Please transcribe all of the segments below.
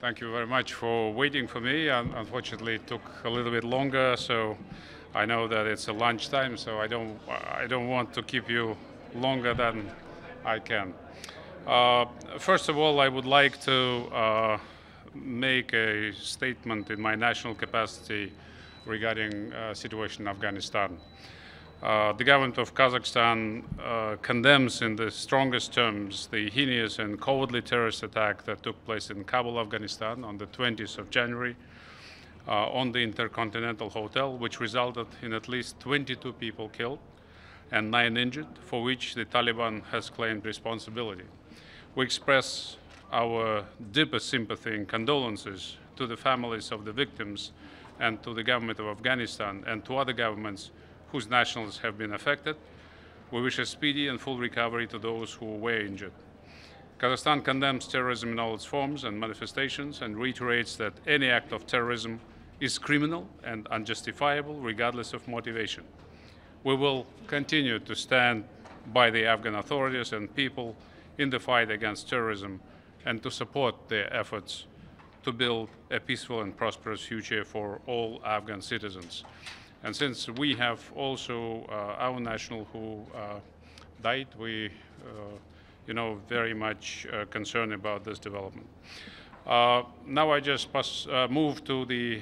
Thank you very much for waiting for me. Unfortunately, it took a little bit longer, so I know that it's a lunchtime, so I don't want to keep you longer than I can. First of all, I would like to make a statement in my national capacity regarding situation in Afghanistan. The government of Kazakhstan condemns in the strongest terms the heinous and cowardly terrorist attack that took place in Kabul, Afghanistan on the 20th of January on the Intercontinental Hotel, which resulted in at least 22 people killed and 9 injured, for which the Taliban has claimed responsibility. We express our deepest sympathy and condolences to the families of the victims and to the government of Afghanistan and to other governments whose nationals have been affected. We wish a speedy and full recovery to those who were injured. Kazakhstan condemns terrorism in all its forms and manifestations and reiterates that any act of terrorism is criminal and unjustifiable regardless of motivation. We will continue to stand by the Afghan authorities and people in the fight against terrorism and to support their efforts to build a peaceful and prosperous future for all Afghan citizens. And since we have also our national who died, we very much concerned about this development. Now I just move to the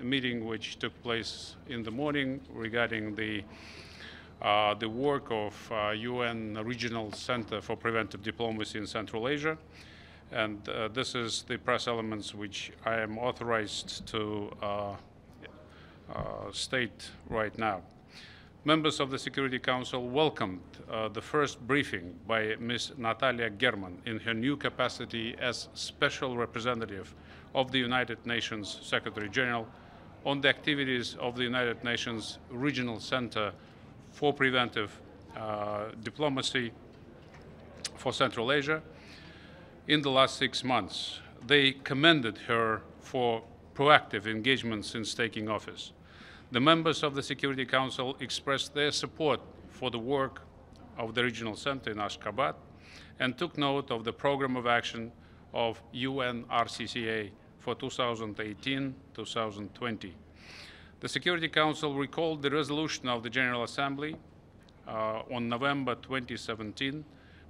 meeting which took place in the morning regarding the work of UN Regional Center for Preventive Diplomacy in Central Asia. And this is the press elements which I am authorized to state right now. Members of the Security Council welcomed the first briefing by Ms. Natalia German in her new capacity as Special Representative of the United Nations Secretary General on the activities of the United Nations Regional Center for Preventive Diplomacy for Central Asia in the last 6 months. They commended her for proactive engagement since taking office. The members of the Security Council expressed their support for the work of the Regional Center in Ashgabat and took note of the program of action of UNRCCA for 2018-2020. The Security Council recalled the resolution of the General Assembly on November 2017,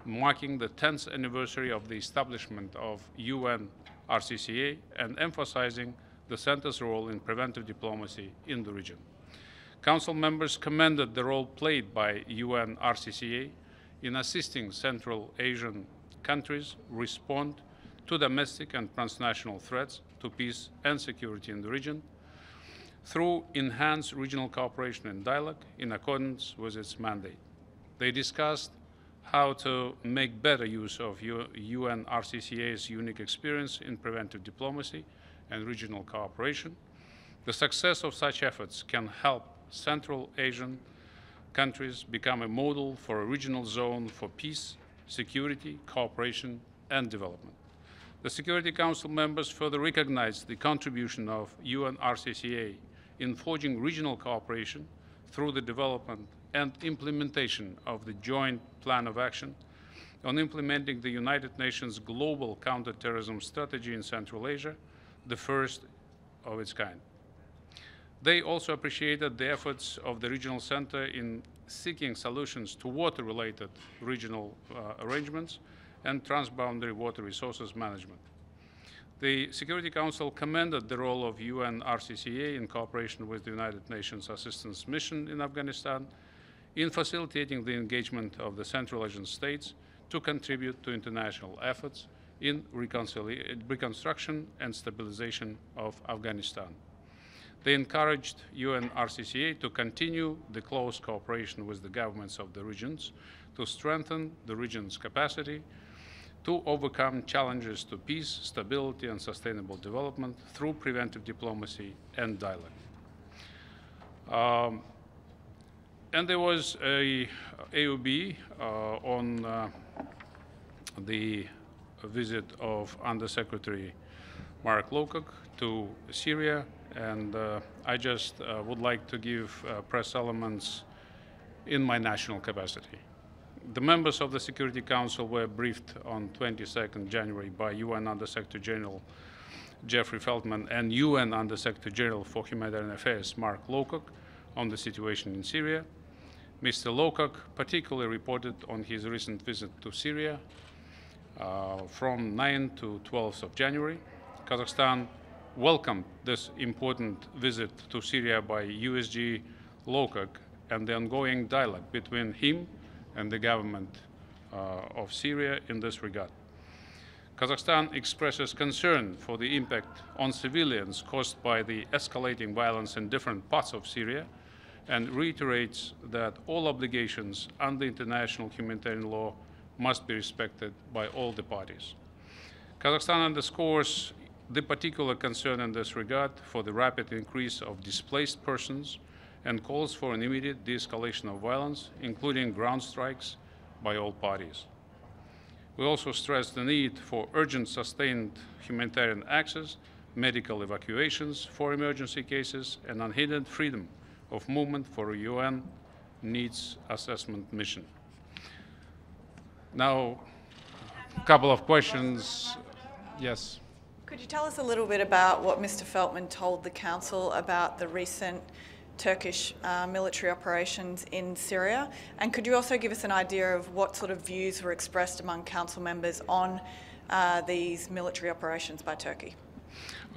marking the 10th anniversary of the establishment of UNRCCA and emphasizing the Center's role in preventive diplomacy in the region. Council members commended the role played by UNRCCA in assisting Central Asian countries respond to domestic and transnational threats to peace and security in the region through enhanced regional cooperation and dialogue in accordance with its mandate. They discussed how to make better use of UNRCCA's unique experience in preventive diplomacy and regional cooperation. The success of such efforts can help Central Asian countries become a model for a regional zone for peace, security, cooperation, and development. The Security Council members further recognized the contribution of UNRCCA in forging regional cooperation through the development and implementation of the Joint Plan of Action on implementing the United Nations Global Counterterrorism Strategy in Central Asia, the first of its kind. They also appreciated the efforts of the Regional Center in seeking solutions to water-related regional arrangements and transboundary water resources management. The Security Council commended the role of UNRCCA in cooperation with the United Nations Assistance Mission in Afghanistan in facilitating the engagement of the Central Asian states to contribute to international efforts in reconstruction and stabilization of Afghanistan. They encouraged UNRCCA to continue the close cooperation with the governments of the regions to strengthen the region's capacity to overcome challenges to peace, stability, and sustainable development through preventive diplomacy and dialogue. And there was a AOB on the visit of Undersecretary Mark Lowcock to Syria, and I just would like to give press elements in my national capacity. The members of the Security Council were briefed on 22nd January by UN Undersecretary General Jeffrey Feltman and UN Undersecretary General for Humanitarian Affairs Mark Lowcock on the situation in Syria. Mr. Lowcock particularly reported on his recent visit to Syria from 9 to 12th of January. Kazakhstan welcomed this important visit to Syria by USG Lowcock and the ongoing dialogue between him and the government of Syria in this regard. Kazakhstan expresses concern for the impact on civilians caused by the escalating violence in different parts of Syria and reiterates that all obligations under international humanitarian law must be respected by all the parties. Kazakhstan underscores the particular concern in this regard for the rapid increase of displaced persons and calls for an immediate de-escalation of violence, including ground strikes by all parties. We also stress the need for urgent, sustained humanitarian access, medical evacuations for emergency cases, and unhindered freedom of movement for a UN needs assessment mission. Now, a couple of questions. Yes. Could you tell us a little bit about what Mr. Feltman told the Council about the recent Turkish military operations in Syria? And could you also give us an idea of what sort of views were expressed among council members on these military operations by Turkey?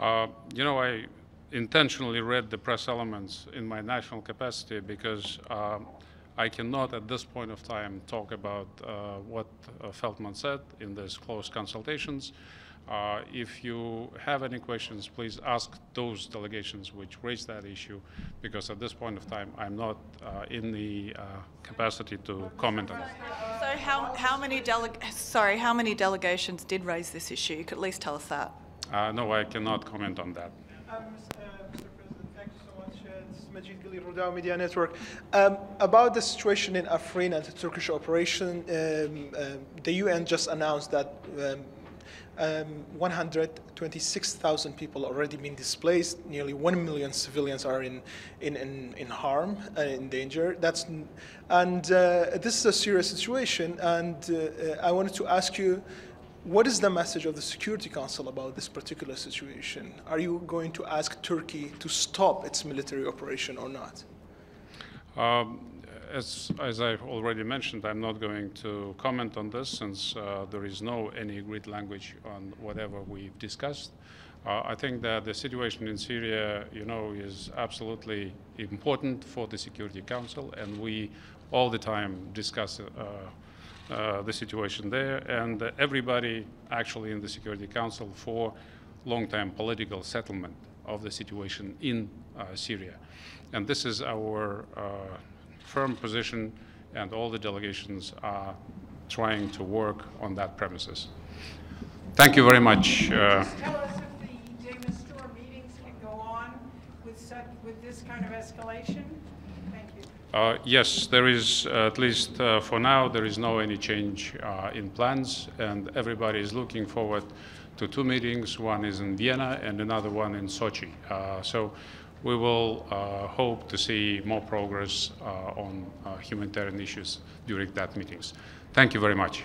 You know, I intentionally read the press elements in my national capacity because I cannot at this point of time talk about what Feltman said in these close consultations. If you have any questions, please ask those delegations which raised that issue, because at this point of time, I'm not in the capacity to comment on it. So how many delegations did raise this issue? You could at least tell us that. No, I cannot comment on that. Majid Khalil, Rudaw Media Network. About the situation in Afrin and the Turkish operation, the UN just announced that 126,000 people already been displaced. Nearly 1 million civilians are in harm, in danger. This is a serious situation. And I wanted to ask you, what is the message of the Security Council about this particular situation? Are you going to ask Turkey to stop its military operation or not? As I've already mentioned, I'm not going to comment on this since there is no any agreed language on whatever we've discussed. I think that the situation in Syria, you know, is absolutely important for the Security Council, and we all the time discuss the situation there, and everybody actually in the Security Council for long-term political settlement of the situation in Syria. And this is our firm position, and all the delegations are trying to work on that premises. Thank you very much. Just tell us if the de Mistura meetings can go on with this kind of escalation. Yes, there is, at least for now, there is no any change in plans, and everybody is looking forward to two meetings. One is in Vienna and another one in Sochi. So we will hope to see more progress on humanitarian issues during that meetings. Thank you very much.